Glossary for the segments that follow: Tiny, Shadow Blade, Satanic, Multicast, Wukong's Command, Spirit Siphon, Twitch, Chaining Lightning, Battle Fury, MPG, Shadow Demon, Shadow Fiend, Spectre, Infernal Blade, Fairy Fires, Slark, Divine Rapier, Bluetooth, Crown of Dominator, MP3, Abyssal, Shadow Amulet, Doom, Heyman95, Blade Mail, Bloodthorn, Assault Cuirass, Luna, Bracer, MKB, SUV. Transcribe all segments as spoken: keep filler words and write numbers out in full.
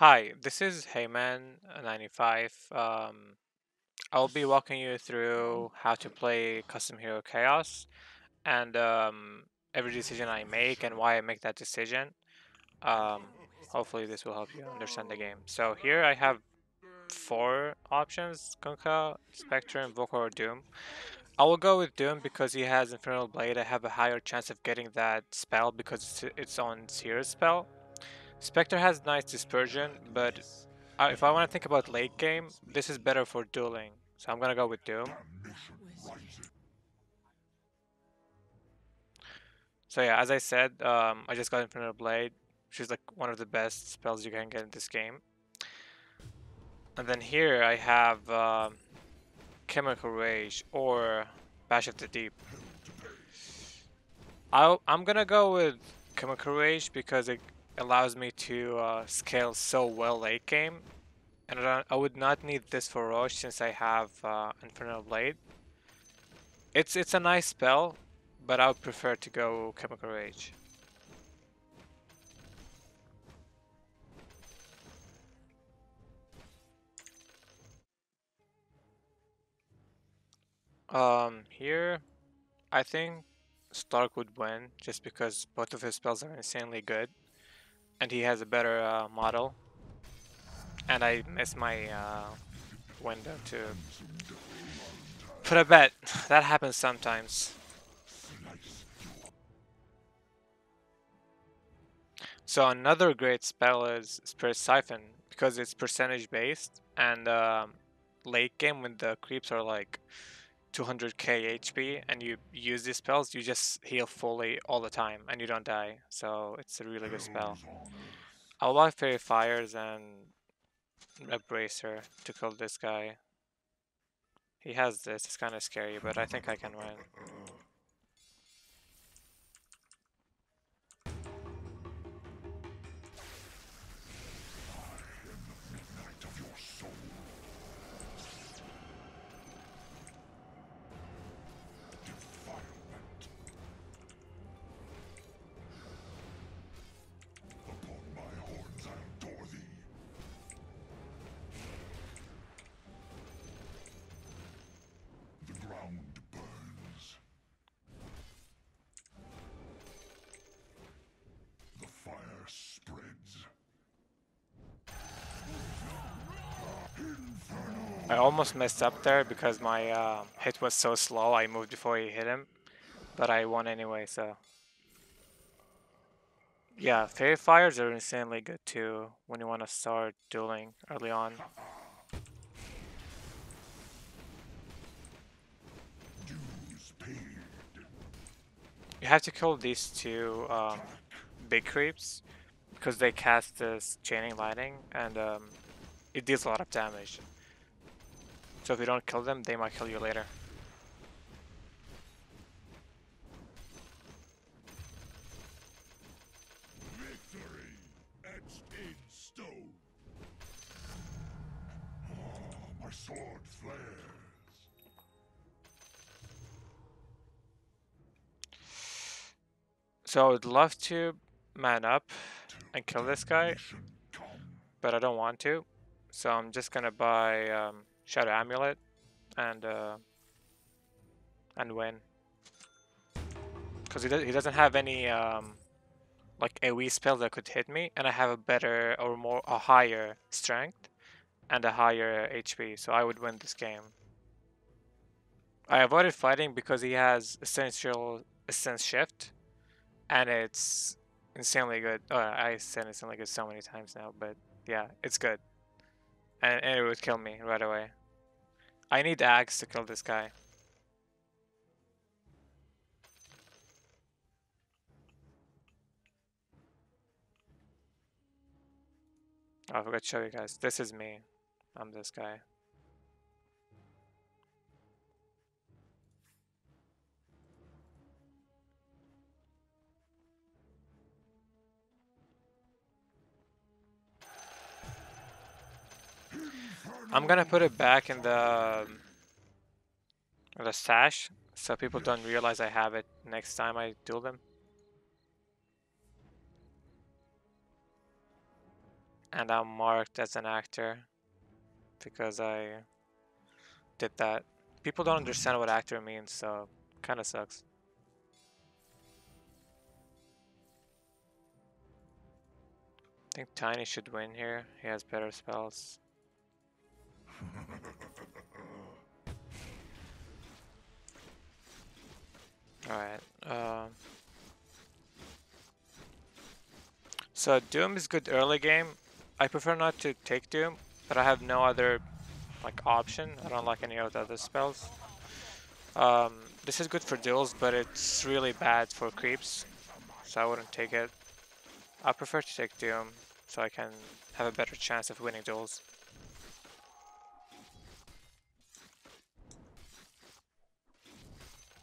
Hi, this is Heyman ninety-five. Um, I'll be walking you through how to play Custom Hero Chaos and um, every decision I make and why I make that decision. Um, hopefully this will help you understand the game. So here I have four options: Kunkka, Spectre, Vokor, or Doom. I will go with Doom because he has Infernal Blade. I have a higher chance of getting that spell because it's its own Seer spell. Spectre has nice dispersion, but I, if I want to think about late game, this is better for dueling. So I'm going to go with Doom. So yeah, as I said, um, I just got Infernal Blade, which is like one of the best spells you can get in this game. And then here I have um, Chemical Rage or Bash of the Deep. I'll, I'm going to go with Chemical Rage because it allows me to uh, scale so well late game, and I, don't, I would not need this for Rosh since I have uh, Infernal Blade. It's it's a nice spell, but I would prefer to go Chemical Rage. Um, here, I think Slark would win just because both of his spells are insanely good. And he has a better uh, model, and I missed my uh, window to put a bet. That happens sometimes. So another great spell is Spirit Siphon because it's percentage based, and um, late game when the creeps are like two hundred K H P and you use these spells, you just heal fully all the time and you don't die. So it's a really good spell. I'll buy Fairy Fires and a Bracer to kill this guy. He has this, it's kind of scary, but I think I can win. I almost messed up there because my uh, hit was so slow, I moved before he hit him, but I won anyway, so. Yeah, Fairy Fires are insanely good too when you want to start dueling early on. You have to kill these two um, big creeps because they cast this Chaining Lightning and um, it deals a lot of damage. So if you don't kill them, they might kill you later. Victory etched in stone. Oh, my sword flares. So I would love to man up and kill this guy, but I don't want to. So I'm just gonna buy Um, Shadow Amulet and uh, and win because he, does, he doesn't have any um, like A O E spells that could hit me, and I have a better or more a higher strength and a higher H P, so I would win this game. I avoided fighting because he has essential Essence Shift, and it's insanely good. Oh, I said insanely good so many times now, but yeah, it's good, and, and it would kill me right away. I need Axe to kill this guy. Oh, I forgot to show you guys. This is me. I'm this guy. I'm gonna put it back in the in the stash so people don't realize I have it next time I duel them. and I'm marked as an actor because I did that. People don't understand what actor means, so kind of sucks. I think Tiny should win here. He has better spells. Alright. Uh, so Doom is good early game. I prefer not to take Doom, but I have no other like option. I don't like any of the other spells. Um, this is good for duels, but it's really bad for creeps, so I wouldn't take it. I prefer to take Doom, so I can have a better chance of winning duels.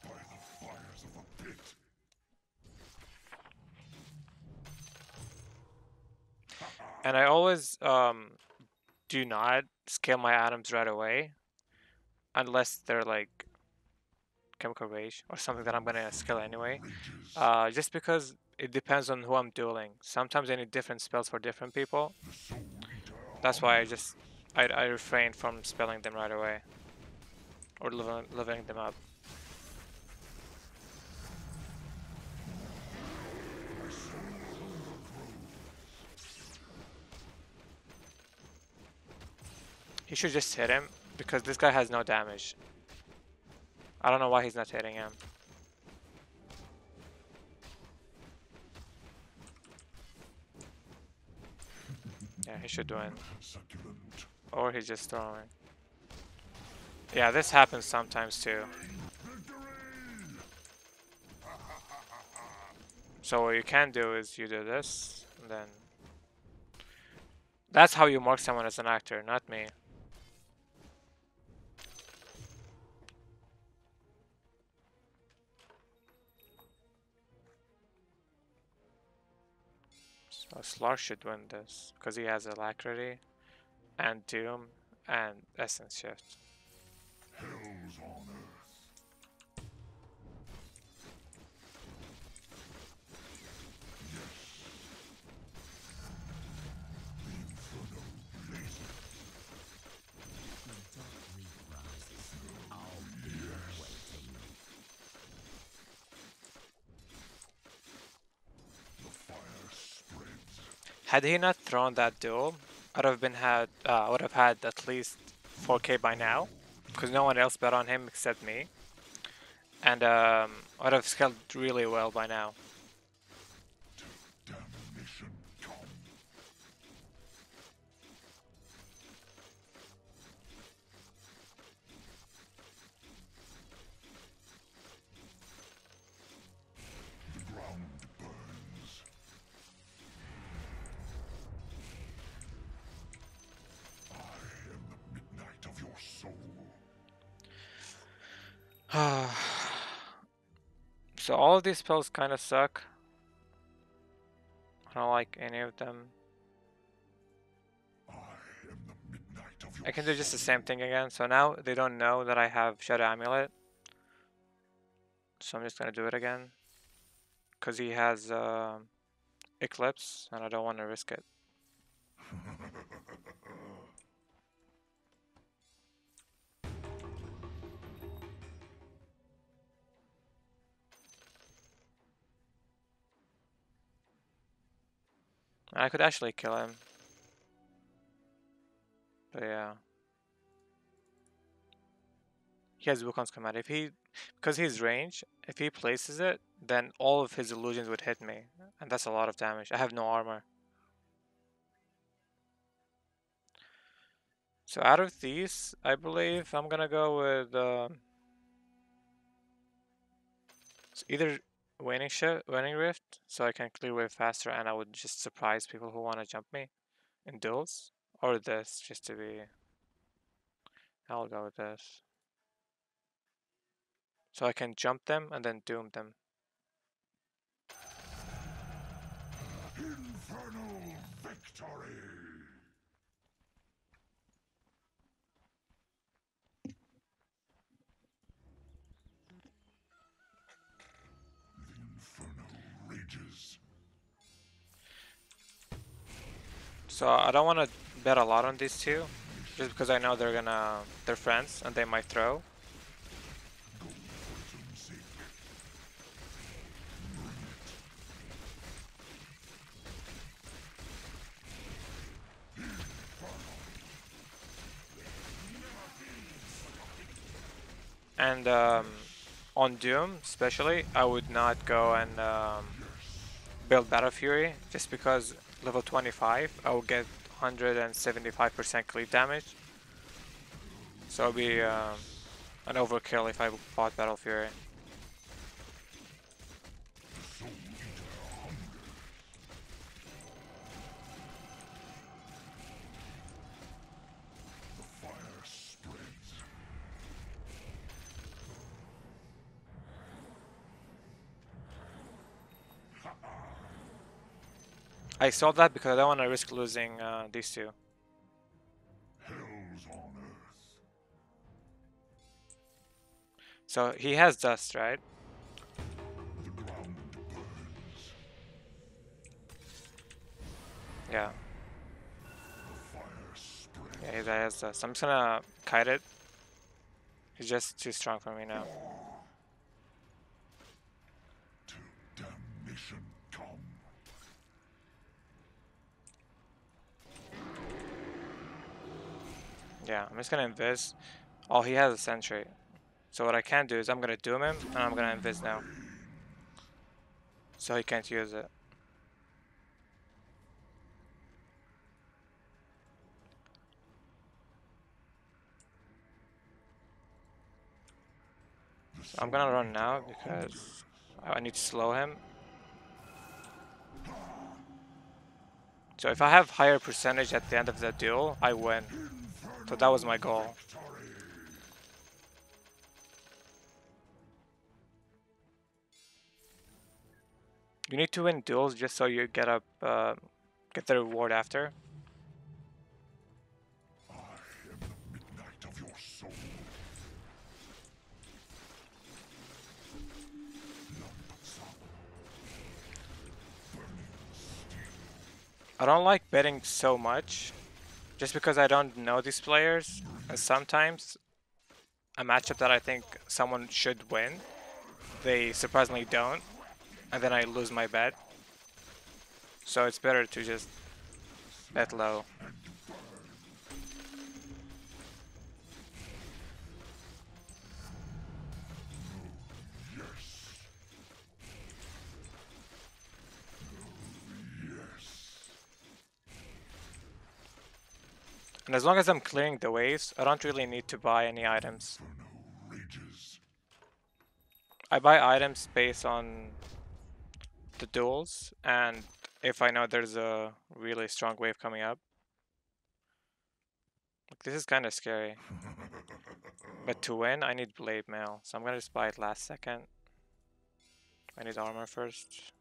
By the fires of the pit. And I always um, do not scale my items right away, unless they're like Chemical Rage or something that I'm gonna scale anyway, uh, just because it depends on who I'm dueling. Sometimes I need different spells for different people. That's why I just I, I refrain from spelling them right away or leveling, leveling them up. He should just hit him because this guy has no damage. I don't know why he's not hitting him. Yeah, he should win. Or he's just throwing. Yeah, this happens sometimes too. So what you can do is you do this, and then... That's how you mark someone as an actor, not me. So Slark should win this because he has Alacrity and Doom and Essence Shift. Hell's on Earth. Had he not thrown that duel, I would have been had. Uh, I would have had at least four K by now, because no one else bet on him except me, and um, I would have scaled really well by now. So all of these spells kind of suck. I don't like any of them. I, am the midnight of your I can do just the same thing again. So now they don't know that I have Shadow Amulet. So I'm just gonna do it again. Cause he has uh, Eclipse and I don't want to risk it. I could actually kill him, but yeah, he has Wukong's command. If he, because he's range, if he places it, then all of his illusions would hit me, and that's a lot of damage. I have no armor. So out of these, I believe I'm gonna go with uh, it's either Waning Shift, Waning Rift, so I can clear way faster and I would just surprise people who want to jump me in duels. Or this, just to be... I'll go with this. So I can jump them and then doom them. Infernal victory! So I don't want to bet a lot on these two, just because I know they're gonna they're friends and they might throw. And um, on Doom, especially, I would not go and um, build Battle Fury, just because level twenty-five, I will get one hundred seventy-five percent cleave damage. So it'll be uh, an overkill if I bought Battle Fury. I sold that because I don't want to risk losing uh, these two. Hell's on Earth. So he has dust, right? The ground burns. Yeah. The fire yeah, he has dust. I'm just gonna kite it. He's just too strong for me now. Yeah, I'm just gonna invis. Oh, he has a sentry. So what I can do is I'm gonna doom him and I'm gonna invis now. So he can't use it. So I'm gonna run now because I need to slow him. So if I have higher percentage at the end of the duel, I win. So that was my goal. You need to win duels just so you get up, uh, get the reward after. I am the midnight of your soul. I don't like betting so much, just because I don't know these players, and sometimes a matchup that I think someone should win, they surprisingly don't, and then I lose my bet. So it's better to just bet low. And as long as I'm clearing the waves, I don't really need to buy any items. I buy items based on the duels, and if I know there's a really strong wave coming up. Look, this is kind of scary. But to win, I need Blade Mail, so I'm gonna just buy it last second. I need armor first.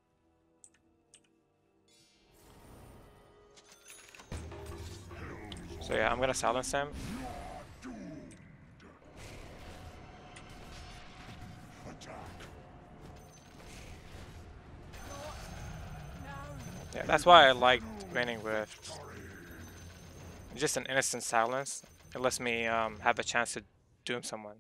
So yeah, I'm gonna silence him. Yeah, that's why I like raining rift. Just an innocent silence. It lets me um, have a chance to doom someone.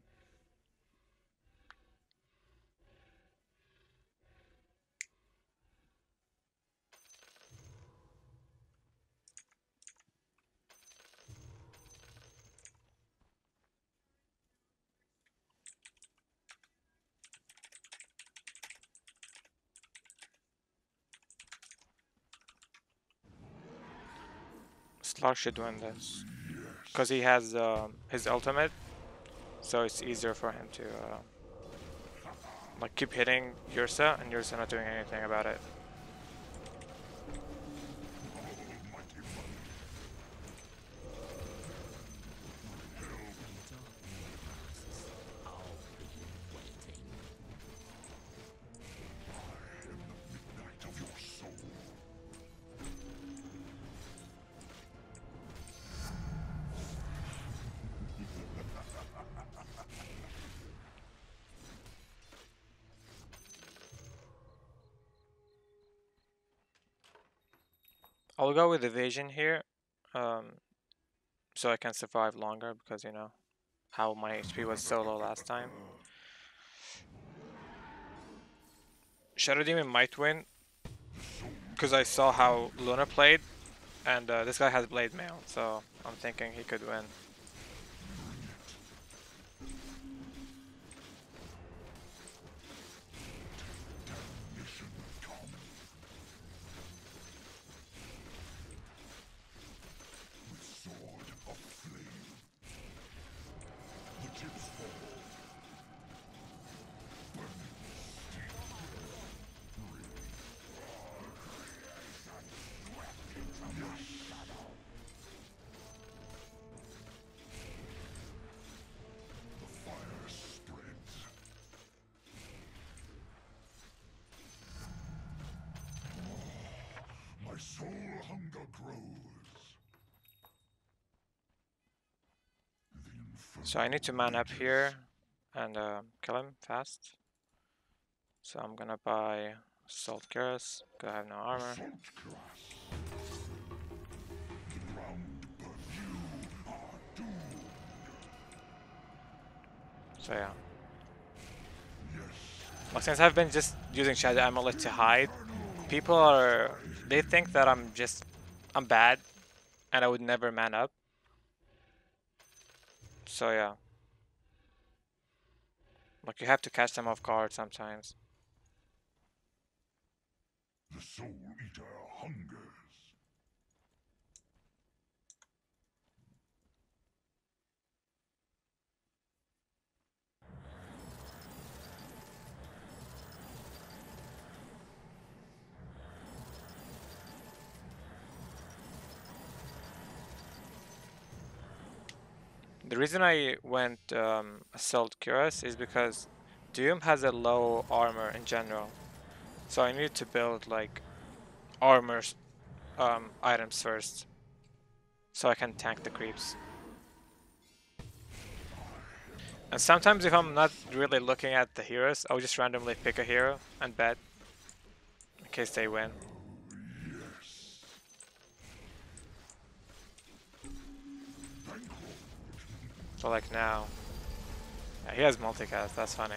Slark should win this, because he has uh, his ultimate, so it's easier for him to uh, like keep hitting Ursa, and Ursa not doing anything about it. I'll go with evasion here, um, so I can survive longer, because you know how my H P was so low last time. Shadow Demon might win, because I saw how Luna played, and uh, this guy has Blade Mail, so I'm thinking he could win. So I need to man up here and uh, kill him fast. So I'm gonna buy Assault Cuirass, because I have no armor. So yeah. Well, since I've been just using Shadow Amulet to hide, people are... they think that I'm just... I'm bad, and I would never man up. So yeah, like you have to catch them off guard sometimes. The Soul Eater hungers. The reason I went um, Assault Cuirass is because Doom has a low armor in general, so I needed to build like armor um, items first, so I can tank the creeps. And sometimes if I'm not really looking at the heroes, I'll just randomly pick a hero and bet in case they win. So like now, yeah, he has multicast, that's funny.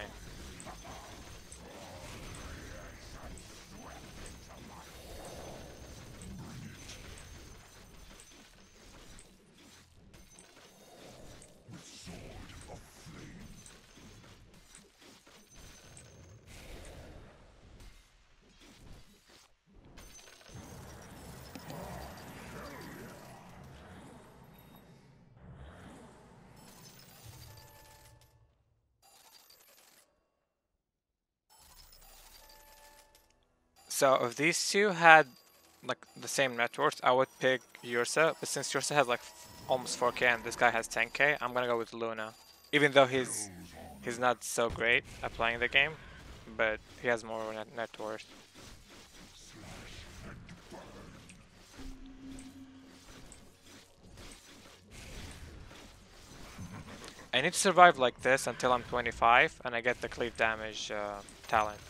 So if these two had like the same net worth, I would pick Ursa, but since Ursa has like almost four K and this guy has ten K, I'm gonna go with Luna. Even though he's he's not so great at playing the game, but he has more net worth. I need to survive like this until I'm twenty-five and I get the cleave damage uh, talent.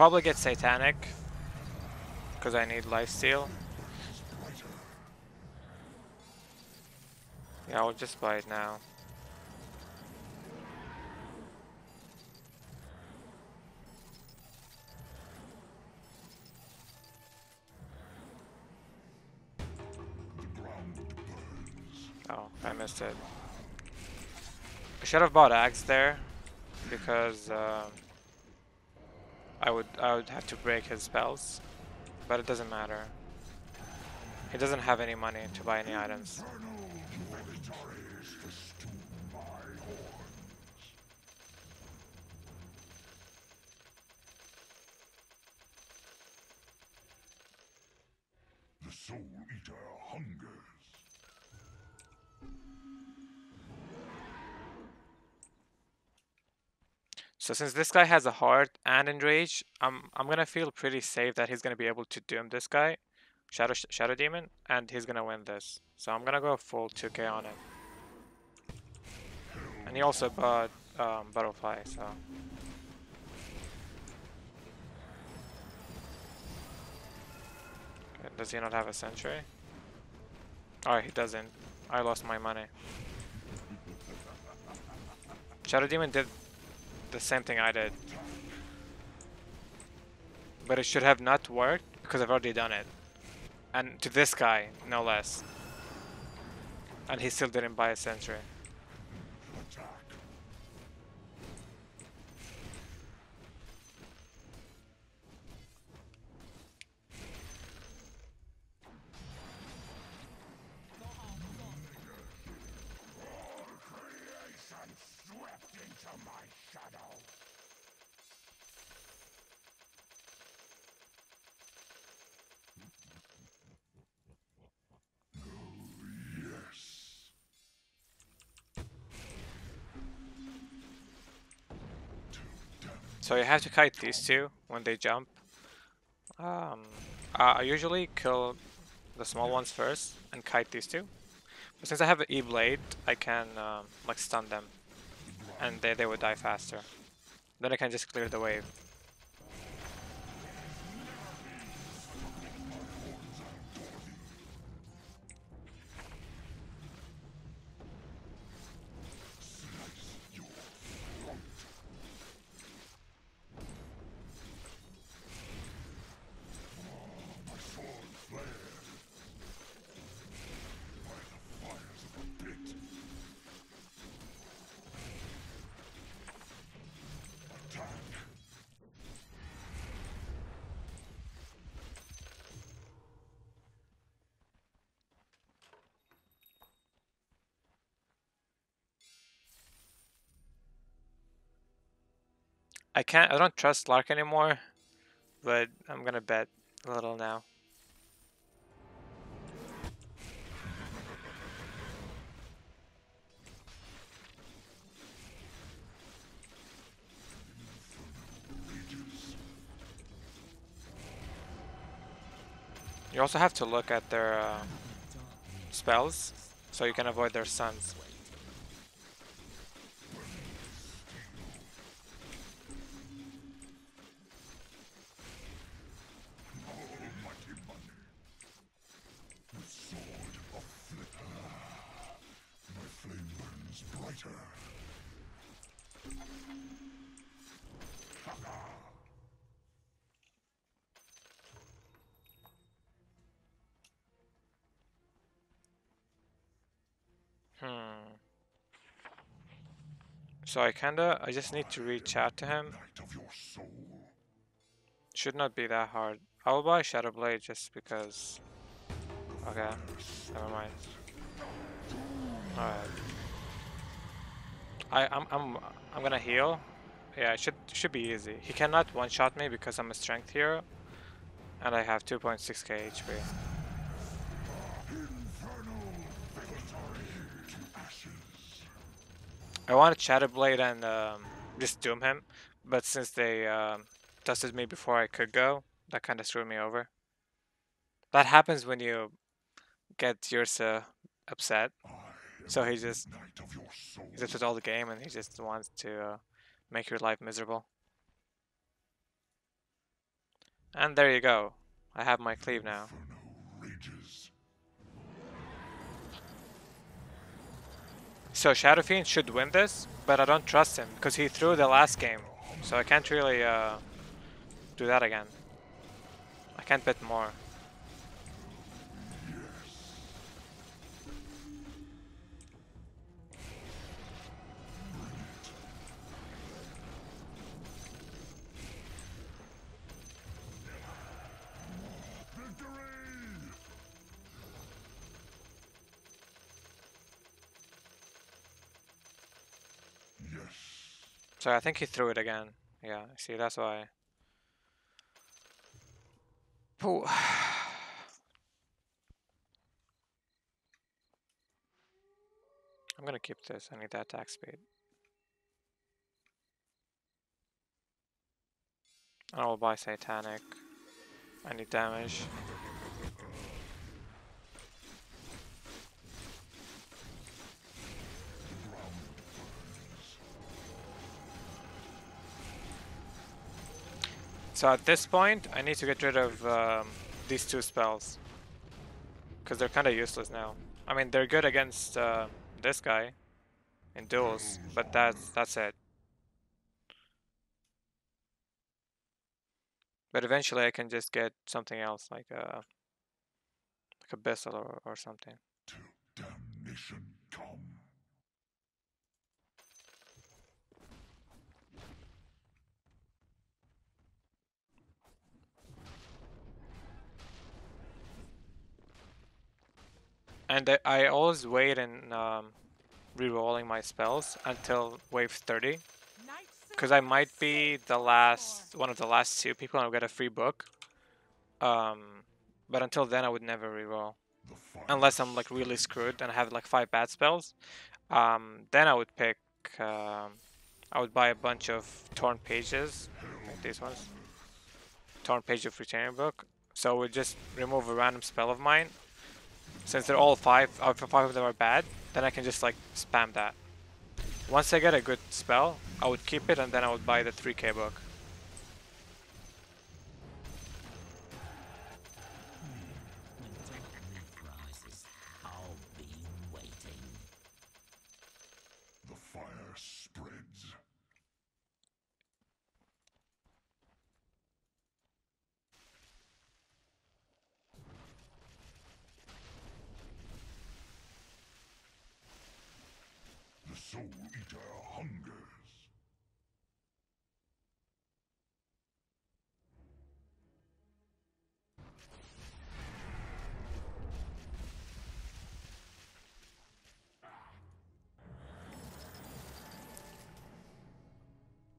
Probably get Satanic, because I need lifesteal. Yeah, I'll just buy it now. Oh, I missed it. I should have bought Axe there, because... Um, I would I would have to break his spells, but it doesn't matter. He doesn't have any money to buy any items. The Soul Eater hungers. So since this guy has a heart and enrage, I'm I'm gonna feel pretty safe that he's gonna be able to doom this guy, Shadow Shadow Demon, and he's gonna win this. So I'm gonna go full two K on him. And he also bought um, Butterfly, so. Okay, does he not have a Sentry? Oh, he doesn't. I lost my money. Shadow Demon did the same thing I did. But it should have not worked because I've already done it. And to this guy, no less. And he still didn't buy a Sentry. So you have to kite these two when they jump. Um, I usually kill the small ones first and kite these two. But since I have an E-Blade, I can um, like stun them. And they, they would die faster. Then I can just clear the wave. I can't, I don't trust Slark anymore, but I'm gonna bet a little now. You also have to look at their uh, spells so you can avoid their stuns. So I kinda, I just need to reach out to him. Should not be that hard. I'll buy Shadow Blade just because. Okay, never mind. Alright. I I'm I'm I'm gonna heal. Yeah, it should should be easy. He cannot one-shot me because I'm a strength hero, and I have two point six K H P. I wanted Shadow Blade and um, just doom him, but since they uh, dusted me before I could go, that kind of screwed me over. That happens when you get Ursa upset, so he just he's upset all the game and he just wants to uh, make your life miserable. And there you go, I have my cleave now. So Shadow Fiend should win this, but I don't trust him because he threw the last game. So I can't really uh, do that again. I can't bet more. So I think he threw it again. Yeah, see, that's why. Ooh. I'm gonna keep this. I need that attack speed. And I will buy Satanic. I need damage. So at this point, I need to get rid of um, these two spells. Because they're kind of useless now. I mean, they're good against uh, this guy in duels, but that's, that's it. But eventually I can just get something else, like a, like Abyssal or, or something. Till damnation come. And I, I always wait in um, re-rolling my spells until wave thirty. Because I might be the last, one of the last two people, and I'll get a free book. Um, but until then, I would never reroll, unless I'm like really screwed and I have like five bad spells. Um, then I would pick. Uh, I would buy a bunch of torn pages, like these ones. Torn page of returning book. So we we'll just remove a random spell of mine. Since they're all five, uh, five of them are bad, then I can just like spam that. Once I get a good spell, I would keep it and then I would buy the three K book. I'll be waiting. The fire spreads. The Soul Eater hungers.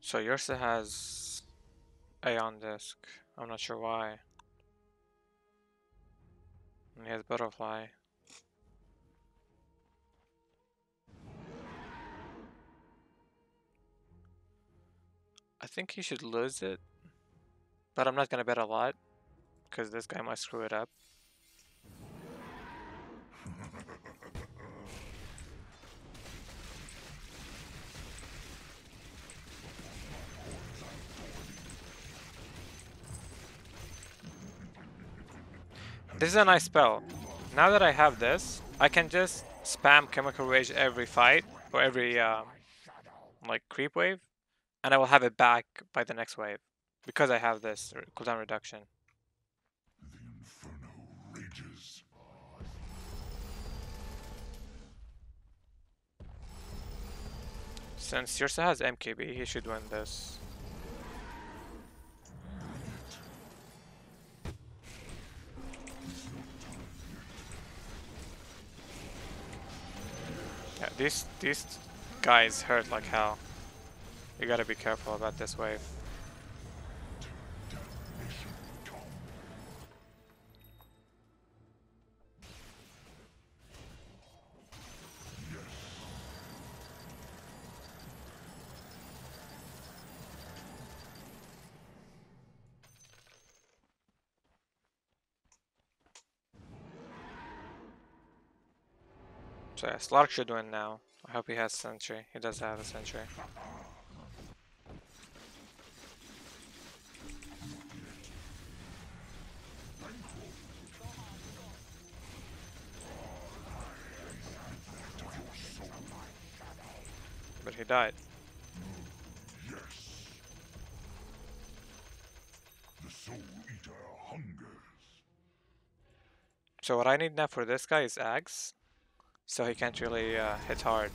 So Ursa has Aeon Disc. I'm not sure why. And he has Butterfly. I think he should lose it, but I'm not gonna bet a lot because this guy might screw it up. This is a nice spell. Now that I have this, I can just spam Chemical Rage every fight, or every um, like creep wave, and I will have it back by the next wave, because I have this cooldown reduction. The Inferno rages. Since Ursa has M K B, he should win this. Yeah, these these guys hurt like hell. You gotta be careful about this wave. So yeah, Slark should win now. I hope he has Sentry. He does have a Sentry. But he died. So what I need now for this guy is Axe. So he can't really uh, hit hard.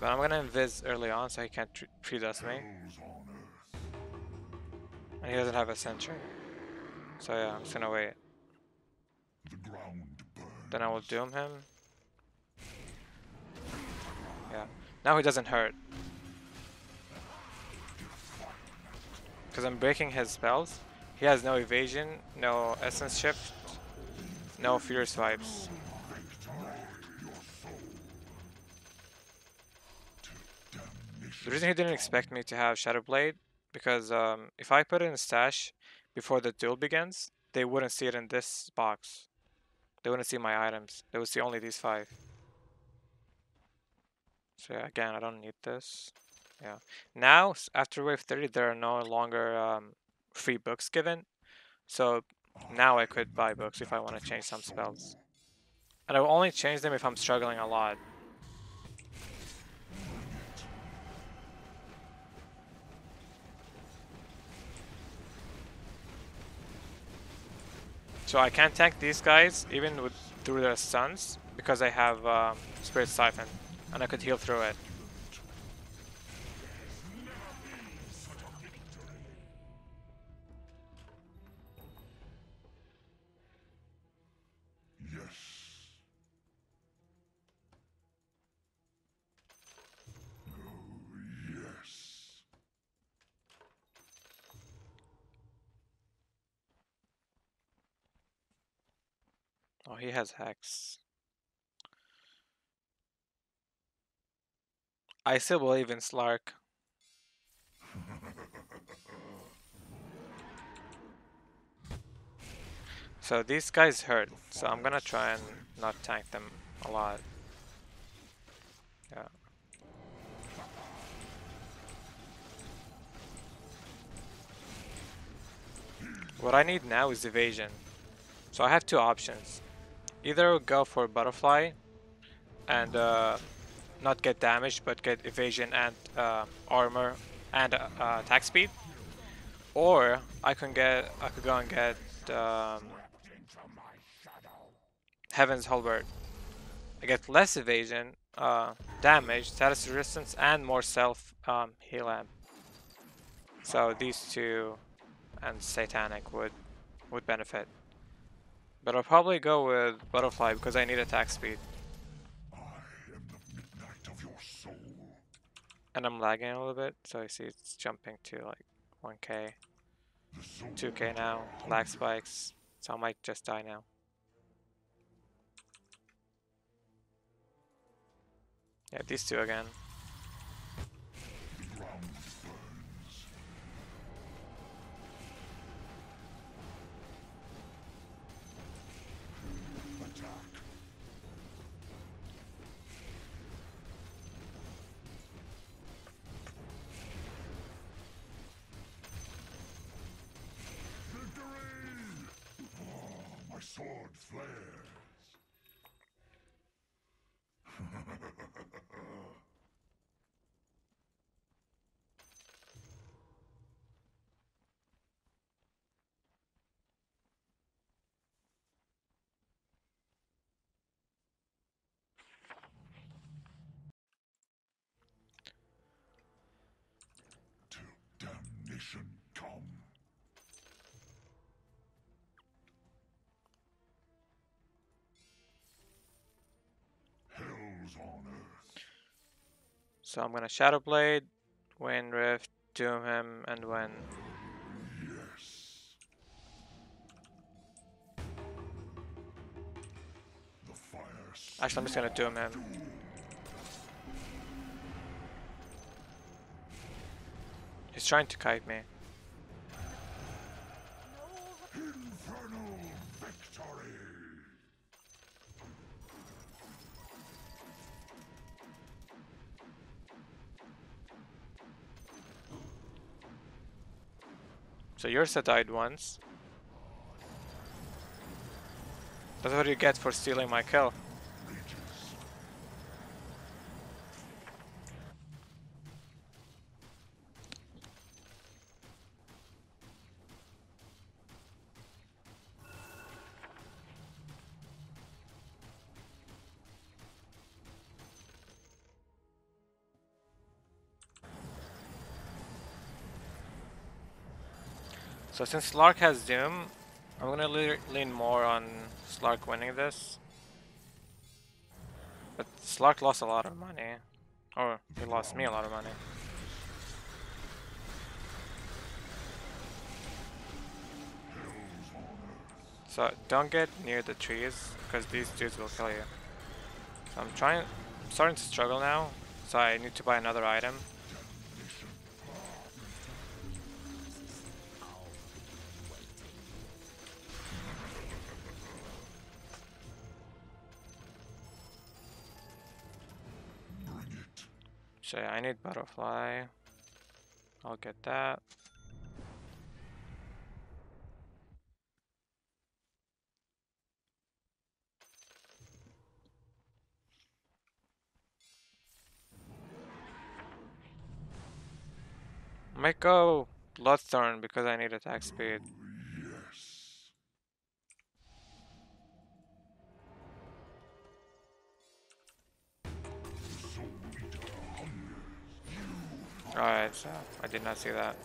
But I'm gonna invis early on so he can't pre-dust me. And he doesn't have a Sentry. So yeah, I'm just gonna wait. Then I will Doom him. Yeah. Now he doesn't hurt. Because I'm breaking his spells. He has no evasion, no Essence Shift. No fierce vibes. The reason he didn't expect me to have Shadow Blade because um, if I put it in a stash before the duel begins, they wouldn't see it in this box. They wouldn't see my items. They would see only these five. So yeah, again, I don't need this. Yeah. Now, after wave thirty, there are no longer um, free books given. So now I could buy books if I want to change some spells. And I will only change them if I'm struggling a lot. So I can't tank these guys even with, through their stuns because I have um, Spirit Siphon and I could heal through it. Oh, he has Hex. I still believe in Slark. So these guys hurt, so I'm gonna try and not tank them a lot. Yeah. What I need now is evasion. So I have two options. Either go for Butterfly and uh, not get damaged but get evasion and uh, armor and uh, uh, attack speed, or I can get I could go and get um, Heaven's Halberd. I get less evasion, uh, damage, status resistance, and more self um, heal amp. So these two and Satanic would would benefit. But I'll probably go with Butterfly because I need attack speed. I am the midnight of your soul. And I'm lagging a little bit, so I see it's jumping to like one K, two K now, lag spikes, so I might just die now. Yeah, these two again. Sword flares. Till damnation come. So I'm gonna Shadow Blade, Wind Rift, Doom him, and win. Yes. The fire. Actually, I'm just gonna Doom him. He's trying to kite me. Infernal victory. So Ursa died once. That's what you get for stealing my kill. So since Slark has Doom, I'm gonna le lean more on Slark winning this. But Slark lost a lot of money. Or he lost me a lot of money. So don't get near the trees, because these dudes will kill you. So I'm trying, I'm starting to struggle now, so I need to buy another item. So yeah, I need Butterfly. I'll get that. I might go Bloodthorn because I need attack speed. Oh, yes. Alright, so I did not see that.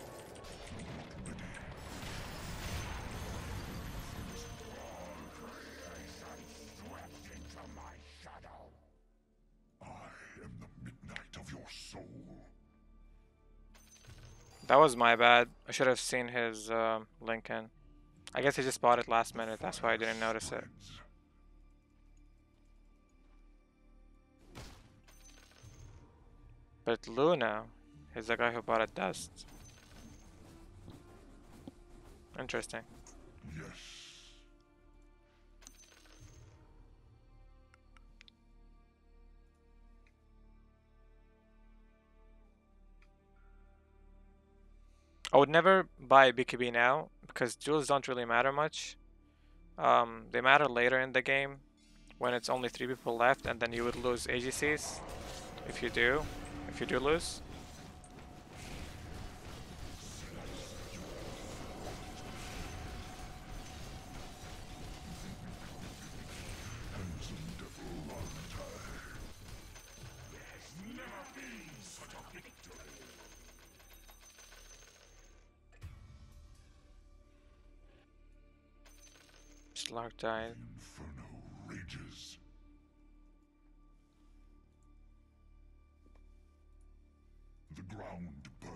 That was my bad. I should have seen his uh, Lincoln. I guess he just bought it last minute. That's why I didn't notice it. But Luna is the guy who bought a dust. Interesting. Yes. I would never buy B K B now, because jewels don't really matter much. Um, they matter later in the game, when it's only three people left, and then you would lose A G Cs, if you do, if you do lose. Slark died. Infernal rages. The ground burns.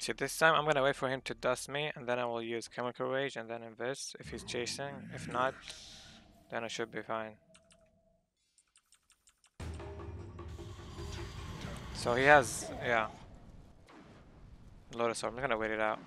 See, this time I'm gonna wait for him to dust me, and then I will use Chemical Rage and then Invest if he's chasing. If not, then I should be fine. So he has, yeah, Lotus Orb. I'm gonna wait it out.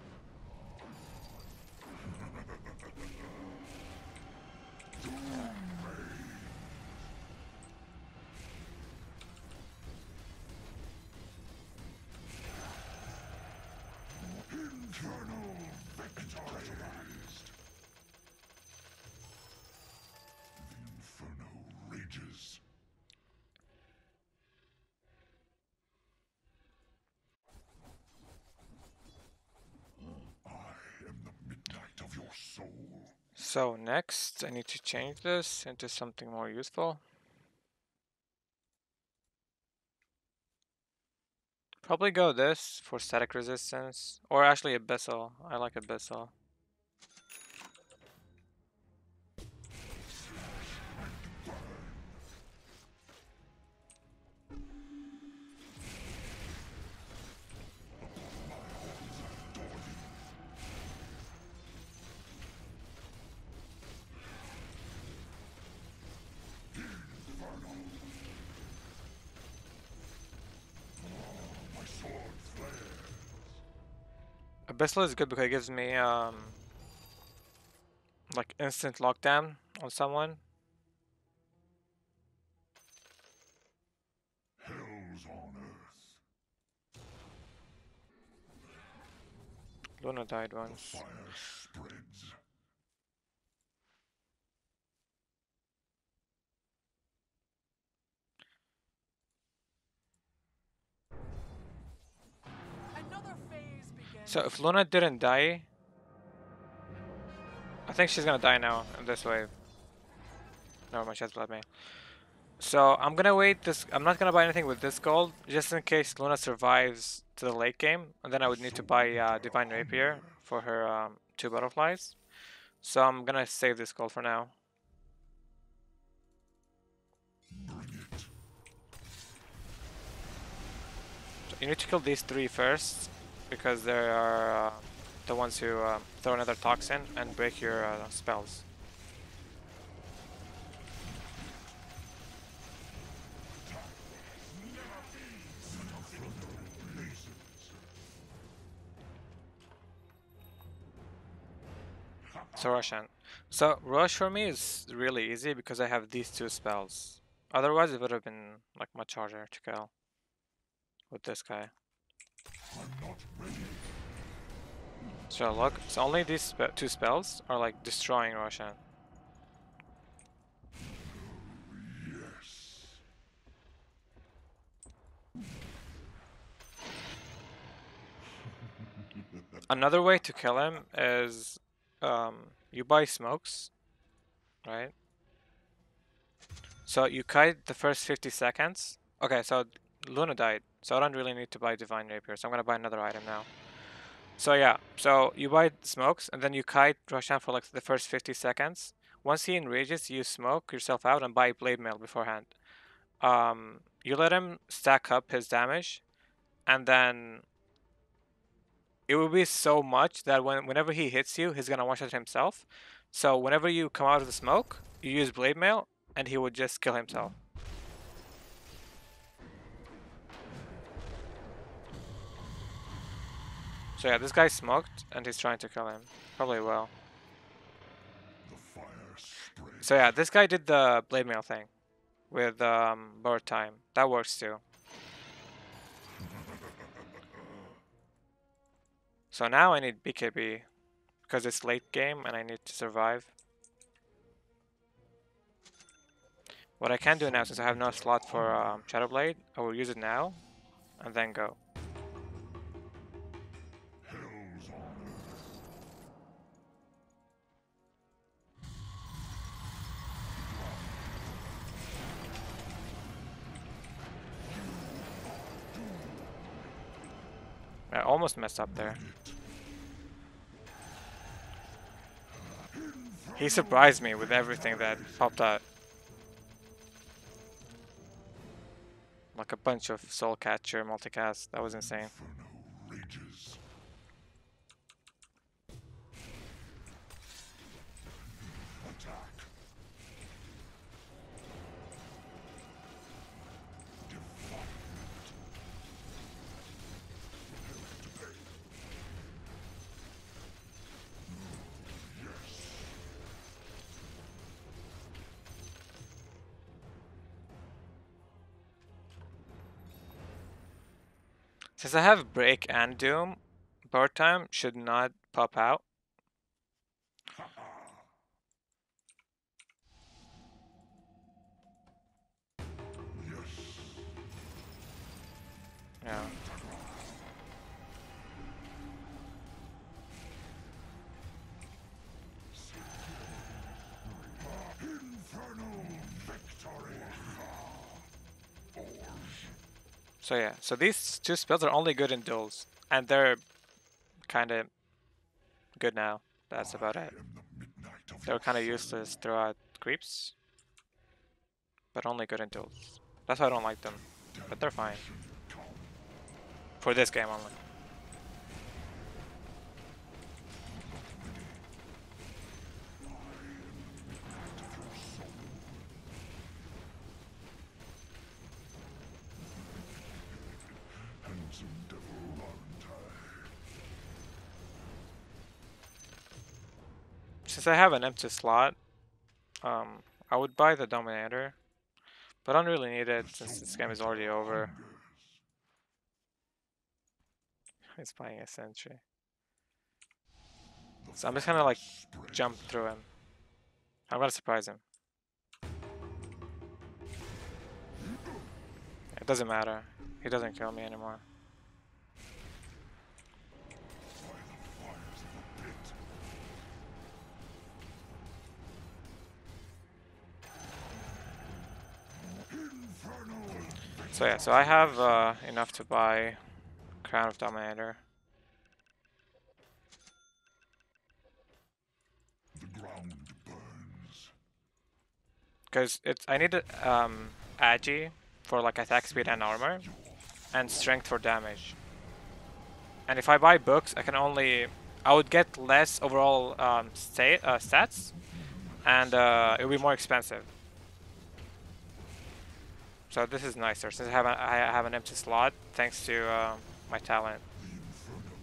So next, I need to change this into something more useful. Probably go this for static resistance, or actually Abyssal. I like Abyssal. Abyssal is good because it gives me um, like instant lockdown on someone. Hell's on Earth. Luna died once. The fire spreads. So if Luna didn't die, I think she's gonna die now in this wave. Never mind, she has Blade Mail. So I'm gonna wait this. I'm not gonna buy anything with this gold, just in case Luna survives to the late game, and then I would need to buy uh, Divine Rapier for her um, two butterflies. So I'm gonna save this gold for now. So you need to kill these three first, because they are uh, the ones who uh, throw another toxin and break your uh, spells. So Roshan. So Rush for me is really easy because I have these two spells. Otherwise it would have been like much harder to kill. with this guy. I'm not ready. So look, so only these spe two spells are like destroying Roshan. Another way to kill him is um, you buy smokes, right? So you kite the first fifty seconds. Okay, so Luna died, so I don't really need to buy Divine Rapier, so I'm gonna buy another item now. So yeah, so you buy smokes and then you kite Roshan for like the first fifty seconds. Once he enrages, you smoke yourself out and buy Blade Mail beforehand. Um, you let him stack up his damage and then it will be so much that when whenever he hits you, he's gonna one-shot himself. So whenever you come out of the smoke, you use Blade Mail, and he will just kill himself. So yeah, this guy smoked, and he's trying to kill him. Probably will. So yeah, this guy did the Blade Mail thing with um, board time. That works too. So now I need B K B, because it's late game and I need to survive. What I can do now, since I have no slot for um, Shadow Blade, I will use it now, and then go. Hell's on Earth. I almost messed up there. He surprised me with everything that popped out. Like a bunch of soul catcher multicast. That was insane. Since I have break and doom, board time should not pop out. Yeah. So yeah, so these two spells are only good in duels, and they're kind of good now. That's about it. They were kind of useless throughout creeps, but only good in duels. That's why I don't like them, but they're fine. For this game only. Since I have an empty slot, um, I would buy the Dominator, but I don't really need it since this game is already over. He's playing a Sentry. So I'm just gonna like jump through him. I'm gonna surprise him. It doesn't matter, he doesn't kill me anymore. So yeah, so I have uh, enough to buy Crown of Dominator. The ground burns. Cause it's I need um, Agi for like attack speed and armor, and strength for damage. And if I buy books, I can only I would get less overall um, stat uh, stats, and uh, it would be more expensive. So this is nicer, since I have, a, I have an empty slot, thanks to uh, my talent,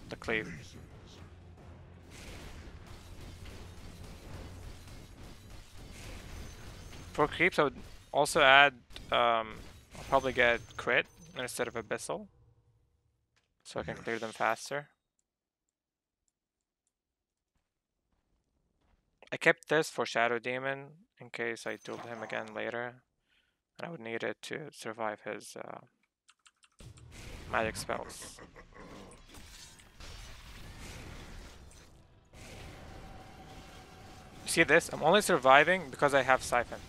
the cleave. For creeps, I would also add, um, I'll probably get crit instead of Abyssal, so I can clear them faster. I kept this for Shadow Demon in case I dueled him again later, and I would need it to survive his uh, magic spells. You see this? I'm only surviving because I have Siphon.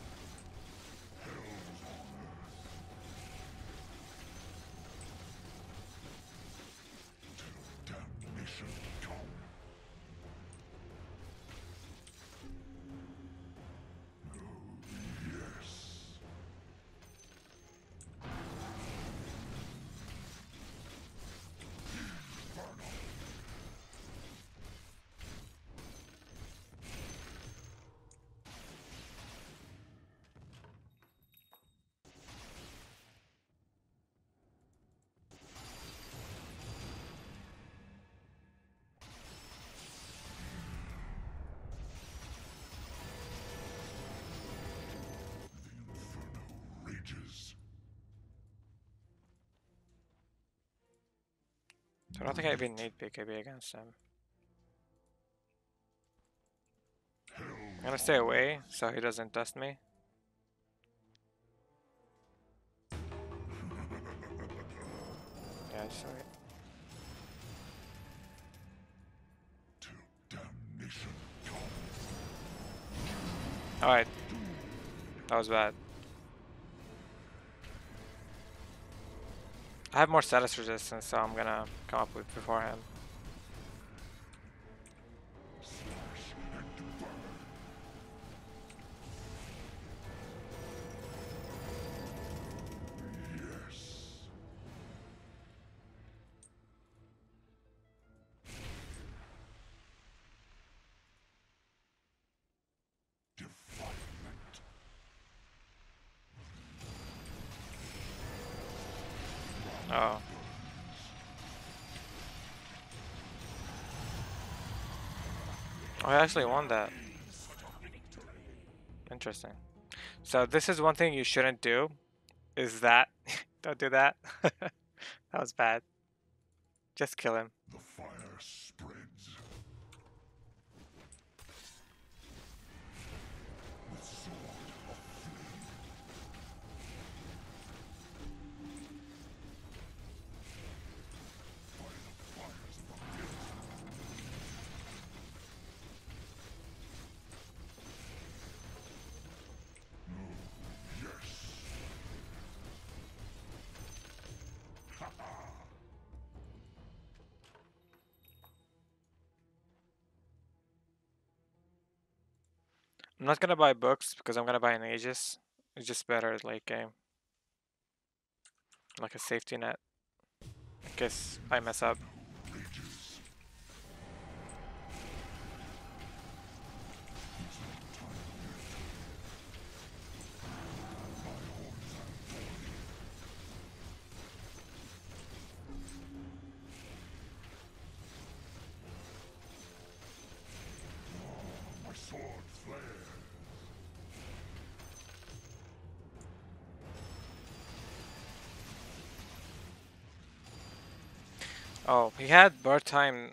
I don't think I even need B K B against him. I'm gonna stay away so he doesn't dust me. Yeah, I saw it. Alright. That was bad. I have more status resistance, so I'm gonna come up with beforehand. Oh. Oh, I actually won that. Interesting. So this is one thing you shouldn't do, is that. Don't do that. That was bad. Just kill him. The fire spreads. With sword of flame. I'm not gonna buy books because I'm gonna buy an Aegis. It's just better late game. Like a safety net. In case I mess up. Oh, he had birth time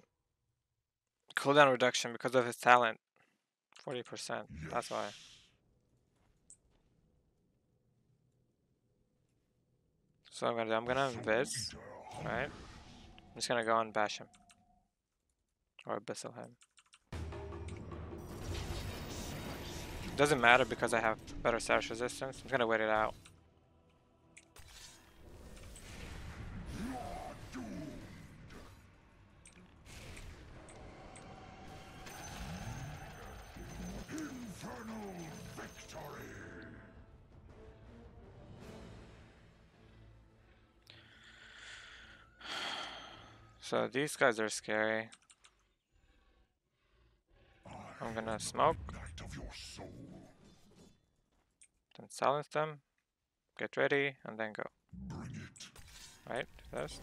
cooldown reduction because of his talent. forty percent, yes. That's why. So I'm gonna do, I'm gonna invis, right? I'm just gonna go and bash him. Or abyssal him. Doesn't matter because I have better status resistance. I'm gonna wait it out. So these guys are scary. I'm gonna smoke. Then silence them. Get ready and then go. Right, this.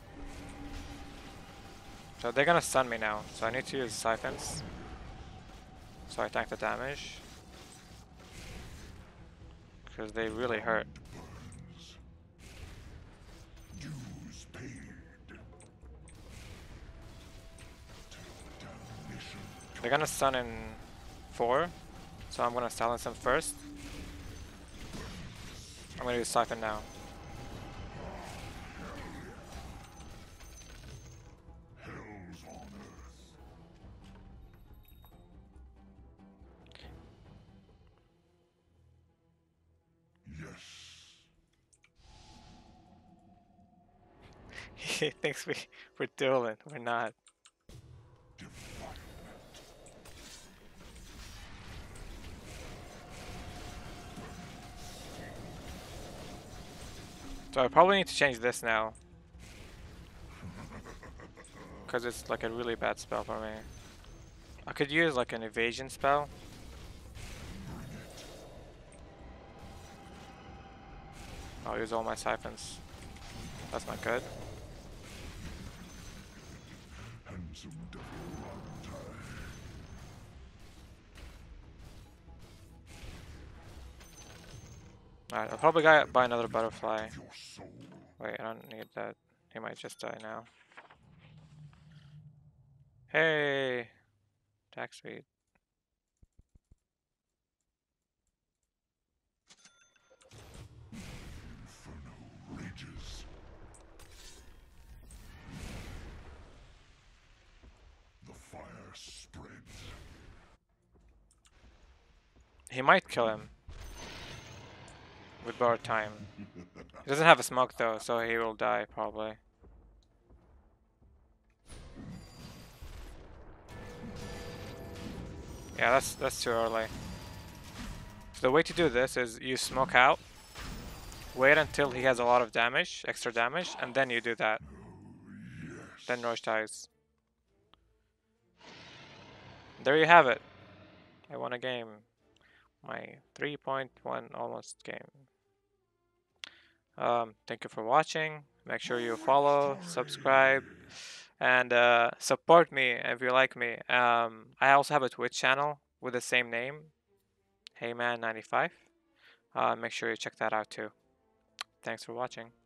So they're gonna stun me now. So I need to use siphons. So I tank the damage. Because they really hurt. They're gonna stun in four, so I'm gonna silence them first. I'm gonna do Siphon now. Hell's on Earth. Yes. He thinks we we're dueling. We're not. So I probably need to change this now, because it's like a really bad spell for me. I could use like an evasion spell. I'll use all my siphons. That's not good. Alright, I'll probably got buy another butterfly. Wait, I don't need that. He might just die now. Hey! Attack speed. The fire spreads. He might kill him. With borrowed time. He doesn't have a smoke though, so he will die probably. Yeah, that's that's too early. So the way to do this is you smoke out, wait until he has a lot of damage, extra damage, and then you do that. Oh, yes. Then Rosh dies. There you have it. I won a game. My three point one almost game. Um, thank you for watching. Make sure you follow, subscribe, and uh, support me if you like me. Um, I also have a Twitch channel with the same name, Heyman ninety-five. Uh, make sure you check that out too. Thanks for watching.